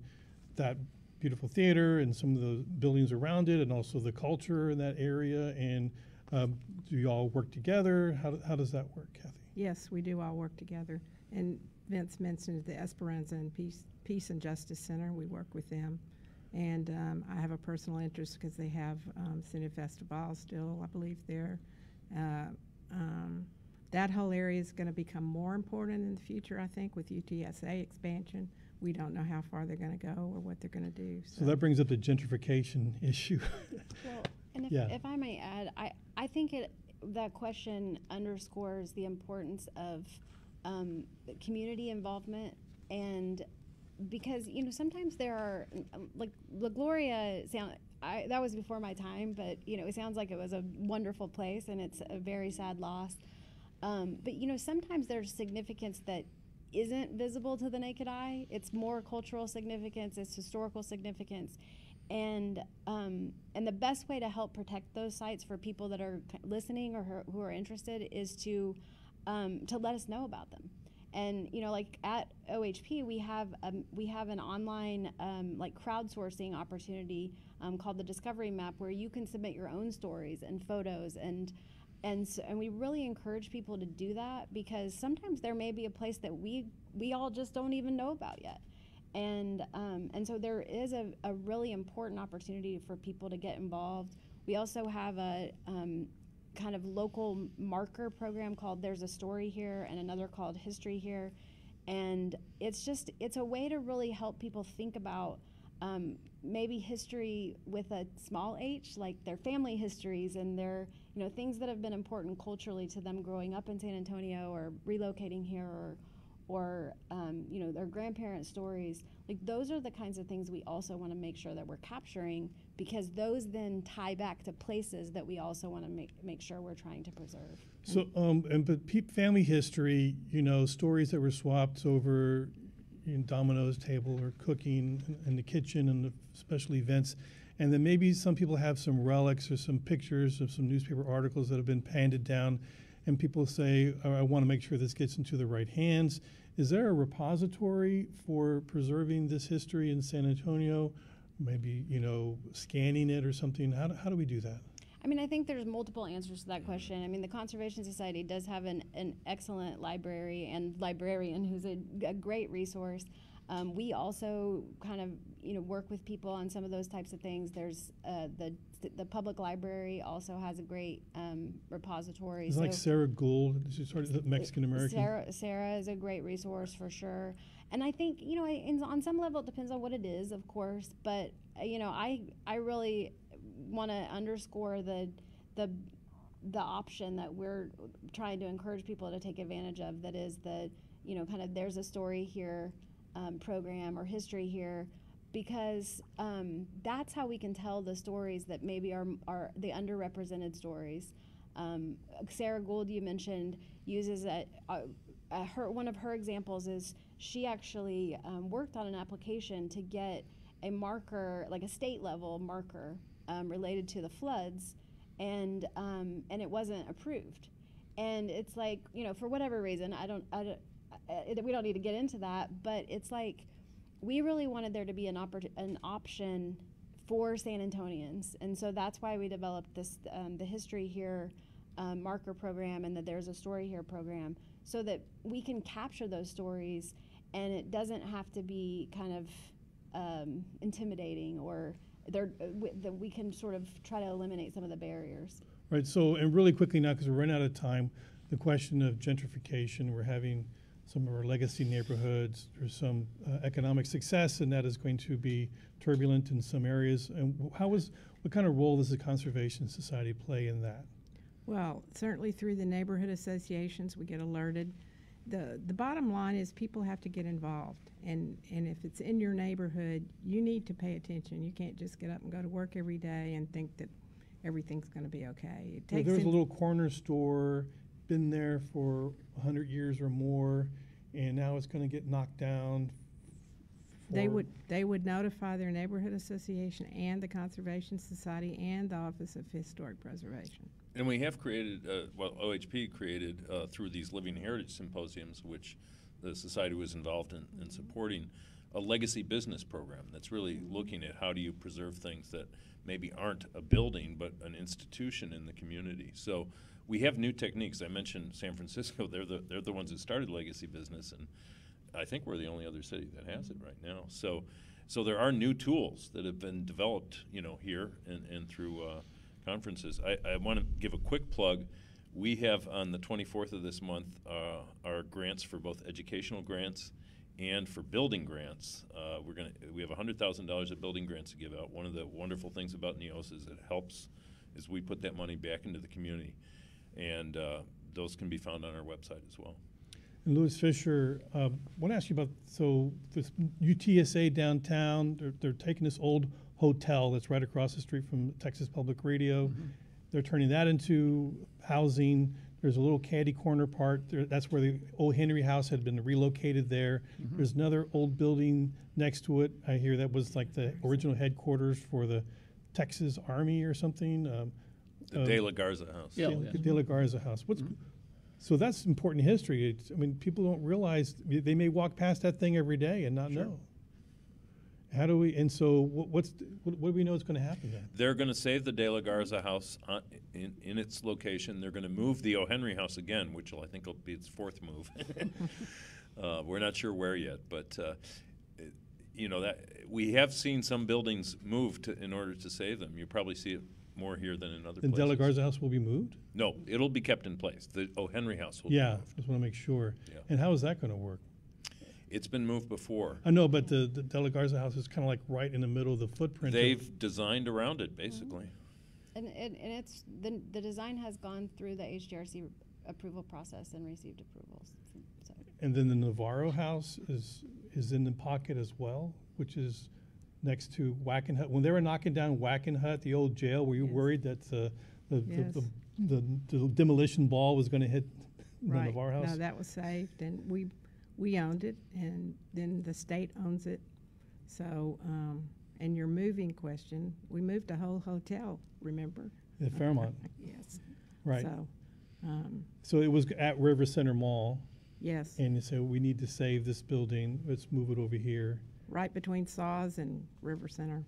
that beautiful theater and some of the buildings around it, and also the culture in that area. And do you all work together? How does that work, Kathy? Yes, we do all work together. And Vince mentioned the Esperanza and Peace and Justice Center. We work with them. And I have a personal interest because they have Cine Festival still, I believe, there. That whole area is going to become more important in the future, I think, with UTSA expansion. We don't know how far they're going to go or what they're going to do. So that brings up the gentrification issue. Well, and if I may add, I think that question underscores the importance of community involvement, and because, you know, sometimes there are, like La Gloria, that was before my time, but, you know, it sounds like it was a wonderful place and it's a very sad loss. But, you know, sometimes there's significance that isn't visible to the naked eye. It's more cultural significance, it's historical significance, and the best way to help protect those sites for people that are listening or who are interested is to let us know about them. And you know, like at OHP, we have an online like crowdsourcing opportunity called the Discovery Map, where you can submit your own stories and photos and we really encourage people to do that, because sometimes there may be a place that we all just don't even know about yet. And so there is a really important opportunity for people to get involved. We also have a kind of local marker program called There's a Story Here, and another called History Here. And it's a way to really help people think about maybe history with a small h, like their family histories and their, you know, things that have been important culturally to them growing up in San Antonio or relocating here, or you know, their grandparents' stories. Like those are the kinds of things we also want to make sure that we're capturing, because those then tie back to places that we also want to make sure we're trying to preserve. So, but family history, you know, stories that were swapped over in Domino's table or cooking in the kitchen and the special events, and then maybe some people have some relics or some pictures of some newspaper articles that have been handed down, and people say, oh, I want to make sure this gets into the right hands. Is there a repository for preserving this history in San Antonio? Maybe, you know, scanning it or something? How do we do that? I mean, I think there's multiple answers to that question. I mean, the Conservation Society does have an excellent library and librarian who's a great resource. We also kind of, you know, work with people on some of those types of things. There's the public library also has a great repository. It's so like Sarah Gould, she's sort of Mexican American. Sarah is a great resource for sure. And I think, you know, on some level it depends on what it is, of course. But you know, I really want to underscore the option that we're trying to encourage people to take advantage of. That is the, you know, kind of There's a Story Here program or History Here, because that's how we can tell the stories that maybe are the underrepresented stories. Sarah Gould, you mentioned, uses one of her examples is she actually worked on an application to get a marker, like a state level marker related to the floods, and it wasn't approved. And it's like, you know, for whatever reason, we don't need to get into that, but it's like we really wanted there to be an option for San Antonians, and so that's why we developed this the History Here marker program and the There's a Story Here program, so that we can capture those stories, and it doesn't have to be kind of intimidating, or that we can sort of try to eliminate some of the barriers. Right, so, and really quickly now, because we're running out of time, the question of gentrification. We're having some of our legacy neighborhoods, there's some economic success, and that is going to be turbulent in some areas. And what kind of role does the Conservation Society play in that? Well, certainly through the neighborhood associations, we get alerted. The bottom line is people have to get involved. And if it's in your neighborhood, you need to pay attention. You can't just get up and go to work every day and think that everything's going to be okay. It takes there's a little corner store, been there for 100 years or more, and now it's going to get knocked down. They would notify their neighborhood association and the Conservation Society and the Office of Historic Preservation. And we have created, OHP created through these Living Heritage Symposiums, which the Society was involved in, mm-hmm. in supporting, a legacy business program that's really mm-hmm. looking at how do you preserve things that maybe aren't a building but an institution in the community. So we have new techniques. I mentioned San Francisco. They're the ones that started legacy business, and I think we're the only other city that has it right now. So there are new tools that have been developed, you know, here and through conferences. I want to give a quick plug. We have on the 24th of this month our grants for both educational grants and for building grants. We have $100,000 of building grants to give out. One of the wonderful things about NIOSA is it helps as we put that money back into the community. And those can be found on our website as well. And Lewis Fisher, I want to ask you about, so this UTSA downtown, they're taking this old hotel that's right across the street from Texas Public Radio. Mm-hmm. They're turning that into housing. There's a little caddy corner part. That's where the O. Henry House had been relocated there. Mm-hmm. There's another old building next to it. I hear that was like the original headquarters for the Texas Army or something. The De La Garza House. Yeah, the De La Garza House. So that's important history. I mean, people don't realize, they may walk past that thing every day and not know. How do we, and so what do we know is going to happen then? They're going to save the De La Garza House in its location. They're going to move the O. Henry House again, which I think will be its fourth move. We're not sure where yet, but you know, that we have seen some buildings moved in order to save them. You probably see it more here than in other places. De La Garza House will be moved? No, it'll be kept in place. The O. Henry House will be moved. Yeah, just want to make sure. Yeah. And how is that going to work? It's been moved before. I know, but the De La Garza House is kind of like right in the middle of the footprint. They've designed around it, basically. Mm-hmm. And it's the design has gone through the HDRC approval process and received approvals. So. And then the Navarro House is in the pocket as well, which is next to Wackenhut. When they were knocking down Wackenhut, the old jail, were you worried that the demolition ball was going to hit the Navarro House? No, that was saved, and we owned it, and then the state owns it. So, and your moving question, we moved a whole hotel, remember? At Fairmont. Yes. Right. So, so it was at River Center Mall. Yes. And so we need to save this building. Let's move it over here. Right between Saws and River Center.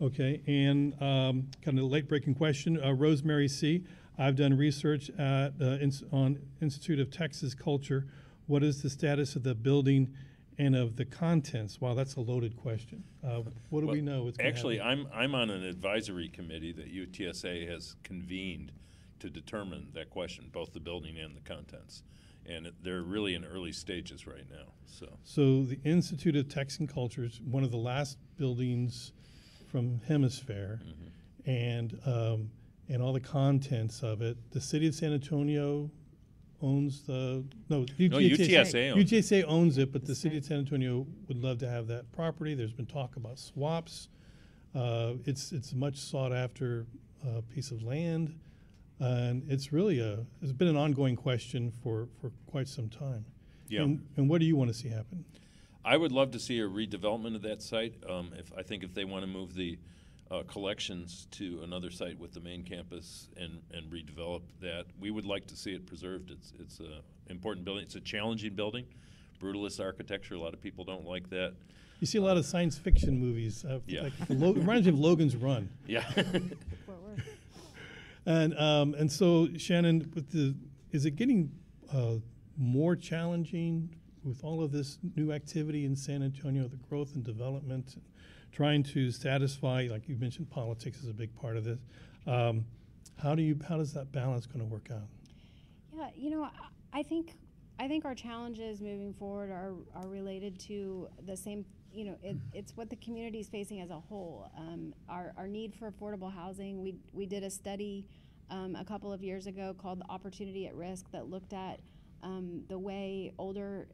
Okay, and kind of a late-breaking question, Rosemary C. I've done research on Institute of Texas Culture. What is the status of the building and of the contents? Wow, that's a loaded question. What do we know? Actually, I'm on an advisory committee that UTSA has convened to determine that question, both the building and the contents. And they're really in early stages right now. So the Institute of Texan Culture is one of the last buildings from Hemisphere, mm-hmm. And all the contents of it. The city of San Antonio owns UTSA owns it, but the city of San Antonio would love to have that property. There's been talk about swaps. It's a much sought after piece of land. And it's been an ongoing question for quite some time. Yeah. And what do you want to see happen? I would love to see a redevelopment of that site. If they want to move the collections to another site with the main campus and redevelop that. We would like to see it preserved. It's an important building. It's a challenging building, brutalist architecture. A lot of people don't like that. You see a lot of science fiction movies. Yeah. Like it reminds me of Logan's Run. Yeah. And so, Shanon, with is it getting more challenging with all of this new activity in San Antonio, the growth and development, and trying to satisfy, like you mentioned, politics is a big part of this. How does that balance going to work out? Yeah, you know, I think our challenges moving forward are related to the same. You know, it's what the community is facing as a whole. Our need for affordable housing. We did a study a couple of years ago called the Opportunity at Risk that looked at the way older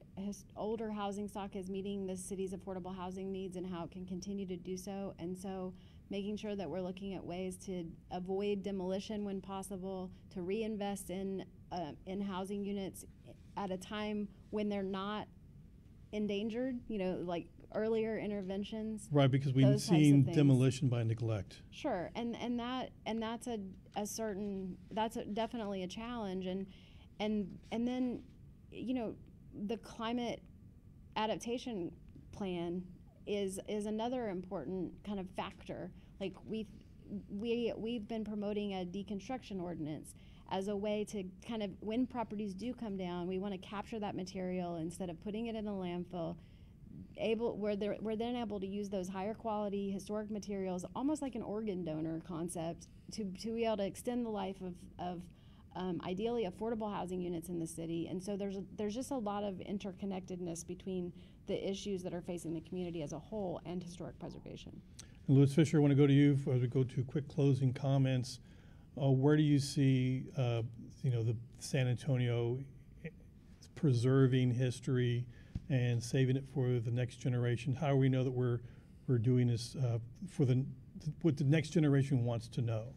housing stock is meeting the city's affordable housing needs and how it can continue to do so. And so, making sure that we're looking at ways to avoid demolition when possible, to reinvest in housing units at a time when they're not endangered. You know, like earlier interventions, right? Because we've seen demolition by neglect. Sure, and that's definitely a challenge, and then, you know, the climate adaptation plan is another important kind of factor. Like we've been promoting a deconstruction ordinance as a way to kind of, when properties do come down, we want to capture that material instead of putting it in a landfill. We're then able to use those higher quality historic materials, almost like an organ donor concept, to be able to extend the life of ideally affordable housing units in the city. And so there's just a lot of interconnectedness between the issues that are facing the community as a whole and historic preservation. And Lewis Fisher, I want to go to you as we go to quick closing comments. Where do you see the San Antonio preserving history and saving it for the next generation? How do we know that we're doing this for what the next generation wants to know?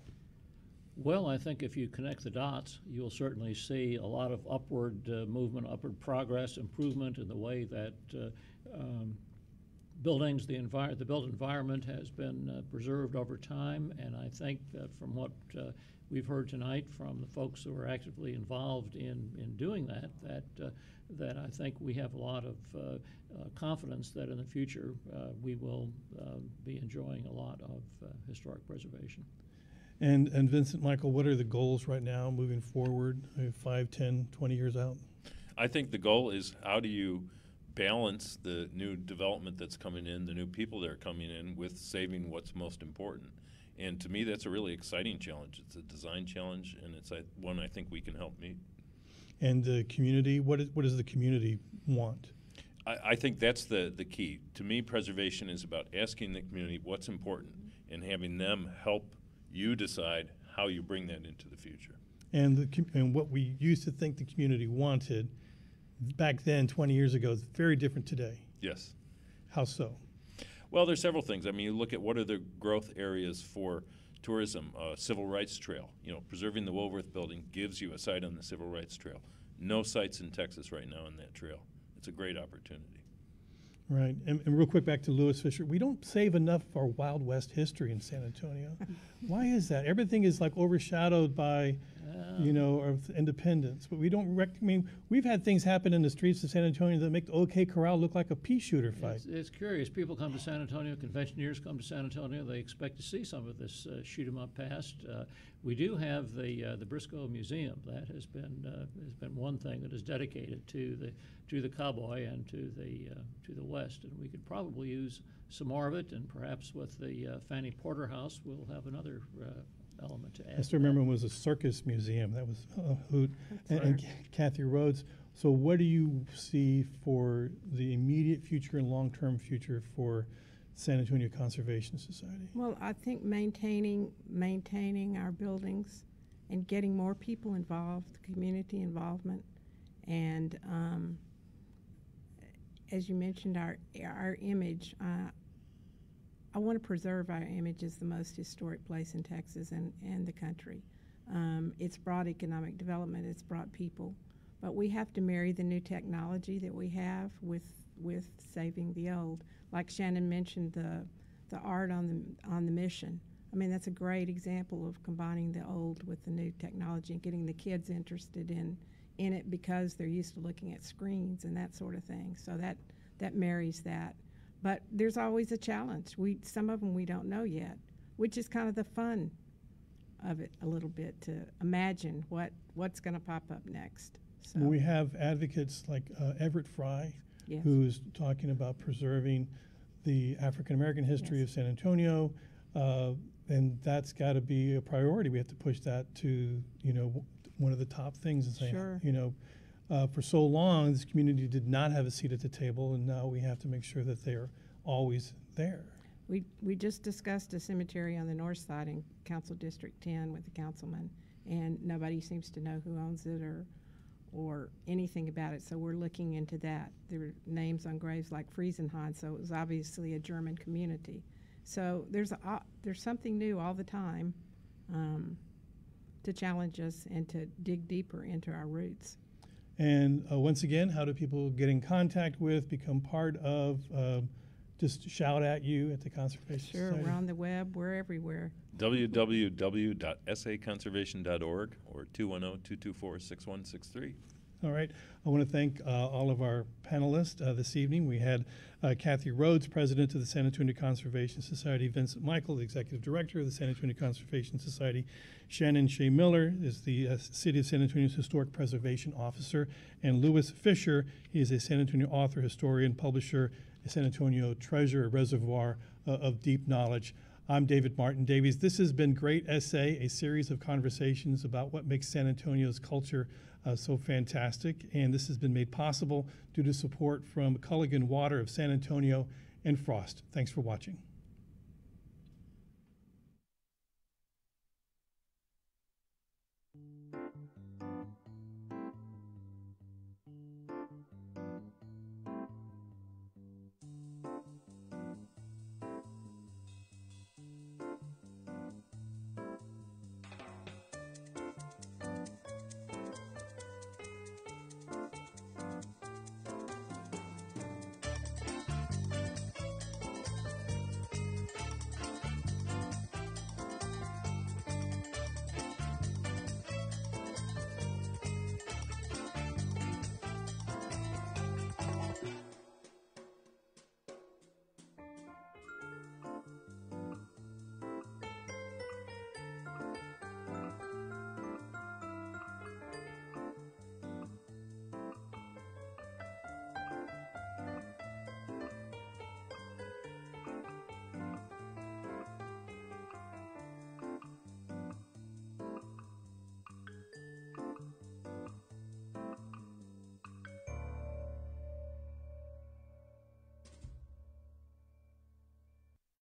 Well, I think if you connect the dots, you'll certainly see a lot of upward movement, upward progress, improvement in the way that buildings, the built environment has been preserved over time. And I think that from what we've heard tonight from the folks who are actively involved in doing that, that I think we have a lot of confidence that in the future we will be enjoying a lot of historic preservation. And Vincent Michael, what are the goals right now moving forward, 5, 10, 20 years out? I think the goal is, how do you balance the new development that's coming in, the new people that are coming in, with saving what's most important? And to me, that's a really exciting challenge. It's a design challenge, and it's one I think we can help meet. And the community, what does the community want? I think that's the key. To me, preservation is about asking the community what's important and having them help you decide how you bring that into the future. And what we used to think the community wanted back then, 20 years ago, is very different today. Yes. How so? Well, there's several things. I mean, you look at what are the growth areas for tourism, Civil Rights Trail. You know, preserving the Woolworth building gives you a site on the Civil Rights Trail. No sites in Texas right now on that trail. It's a great opportunity. Right, and real quick back to Lewis Fisher. We don't save enough of our Wild West history in San Antonio. Why is that? Everything is like overshadowed by, our independence. But we don't we've had things happen in the streets of San Antonio that make the OK Corral look like a pea shooter fight. It's curious. People come to San Antonio, conventioneers come to San Antonio. They expect to see some of this shoot 'em up past. We do have the Briscoe Museum. That has been one thing that is dedicated to the cowboy and to the West, and we could probably use some more of it, and perhaps with the Fannie Porter House, we'll have another element to add. I still remember it was a circus museum. That was a hoot. And Kathy Rhoads. So what do you see for the immediate future and long-term future for San Antonio Conservation Society? Well, I think maintaining our buildings and getting more people involved, community involvement, and as you mentioned, our image. I want to preserve our image as the most historic place in Texas and the country. It's brought economic development. It's brought people. But we have to marry the new technology that we have with saving the old. Like Shanon mentioned, the the art on the mission. I mean, that's a great example of combining the old with the new technology and getting the kids interested in it because they're used to looking at screens and that sort of thing. So that marries that. But there's always a challenge. Some of them we don't know yet, which is kind of the fun of it a little bit, to imagine what's going to pop up next. So. We have advocates like Everett Fry, yes, who's talking about preserving the African American history, yes, of San Antonio, and that's got to be a priority. We have to push that to, you know, one of the top things, and say, sure, you know, for so long this community did not have a seat at the table, and now we have to make sure that they are always there. We just discussed a cemetery on the north side in Council District 10 with the councilman, and nobody seems to know who owns it or anything about it, so we're looking into that. There were names on graves like Friesenhahn, so it was obviously a German community. So there's something new all the time to challenge us and to dig deeper into our roots. And once again, how do people get in contact with, become part of, just shout at you at the Conservation Society? Sure, we're on the web, we're everywhere. www.saconservation.org or 210-224-6163. All right, I want to thank all of our panelists this evening. We had Kathy Rhoads, president of the San Antonio Conservation Society, Vincent Michael, the executive director of the San Antonio Conservation Society, Shanon Shea Miller is the City of San Antonio's Historic Preservation Officer, and Lewis Fisher, he is a San Antonio author, historian, publisher, a San Antonio treasure, a reservoir of deep knowledge. I'm David Martin Davies. This has been Great SA, a series of conversations about what makes San Antonio's culture so fantastic. And this has been made possible due to support from Culligan Water of San Antonio and Frost. Thanks for watching.